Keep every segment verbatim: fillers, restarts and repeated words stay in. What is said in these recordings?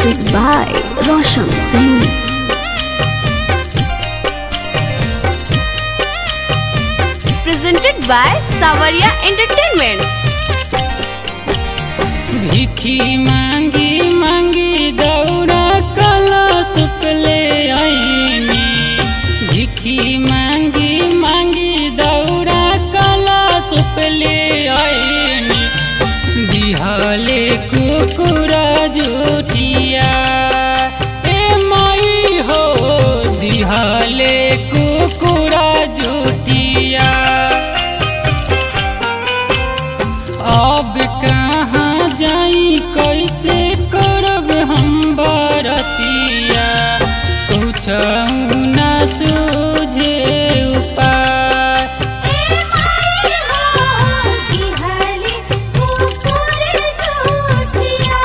Music by Roshan Singh. Presented by Sawariya entertainment. भीखी मांगी मांगी दौड़ा काला सुपले आईने, भीखी मांगी मांगी दौड़ा काला सुपले आईने, बिहाले कुकुरा जुटिया ए माई हो, बिहाले कुकुरा जुटिया। अब कहाँ जाई कैसे करब हम बरतिया, पूछऊ न सूझे उपाय ए माई हो, बिहाले कुकुर जुटिया।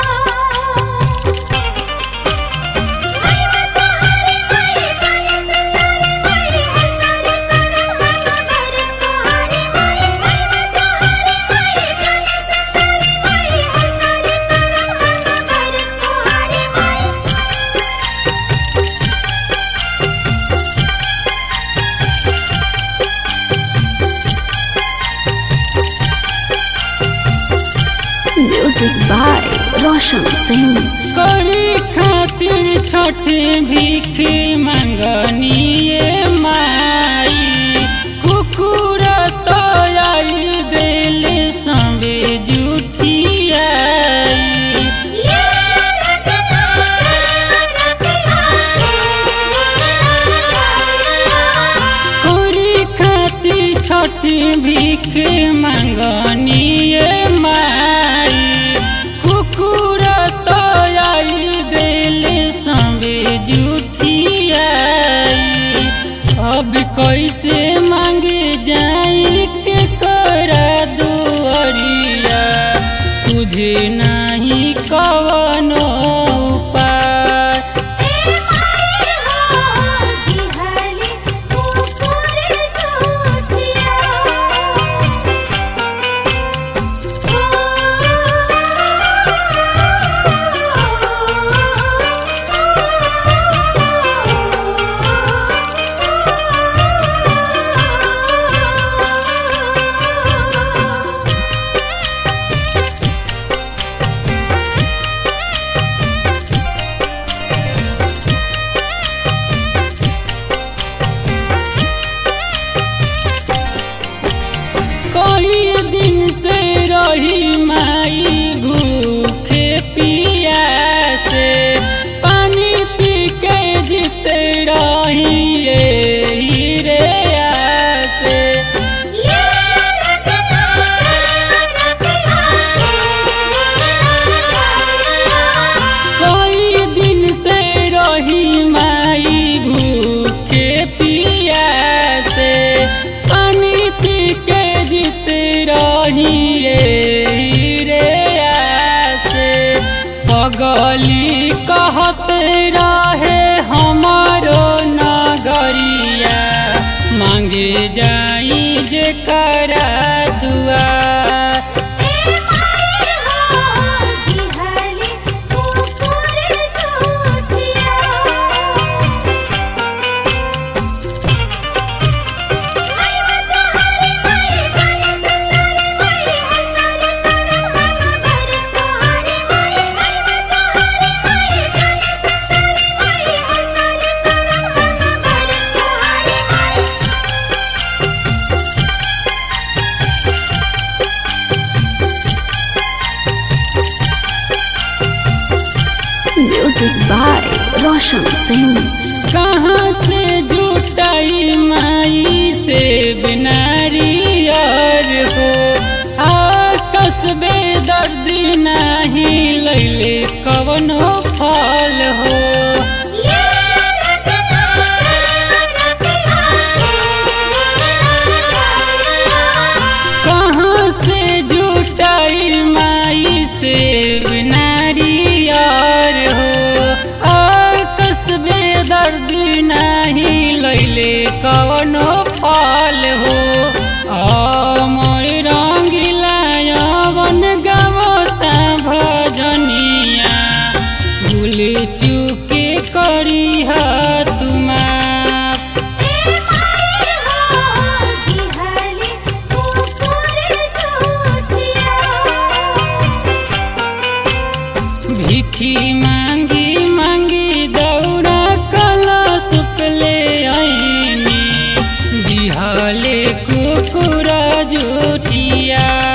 Music by Roshan Singh. करी खातिर छोटे भीखे मंगनिए माई, कुकुरा तो आई दिल संबे जुठिया, करी खातिर छोटे भीखे मंगनिए माई, कुकुरा तो आई दिल संबे जुठिया। अब कैसे मांगे जाए केकरा दुआरिया, तुझे नहीं कवनो उपाय ए माई हो, बिहाले कुकुर जुठिया। दिन से रही माई भूखे पियासे, पानी पी के जीते रही रे आसे, कई दिन से रही माई भूखे पियासे, पानी पी के जीते रही रे आसे। पगली कहते रहे हमारो नगरिया, मांगे जाई जे करा दुआ ए माई हो, बिहाले कुकुर जुठिया। Music by Roshan Singh. कहाँ से जुटाई माई से बिनारी यार हो, आकस बेदर्द नहीं लैले कवनो फल हो, कहाँ से जुटाई माई से बिनारी यार हो, दर्द नहीं लैले कवनो फल हो। आ मोर रंगीला यौवन गावता भजनिया, चुके करी भिखी मांगी मांगी दौड़ा कला सुपले आईनी बिहाले कुकुरा जोटिया।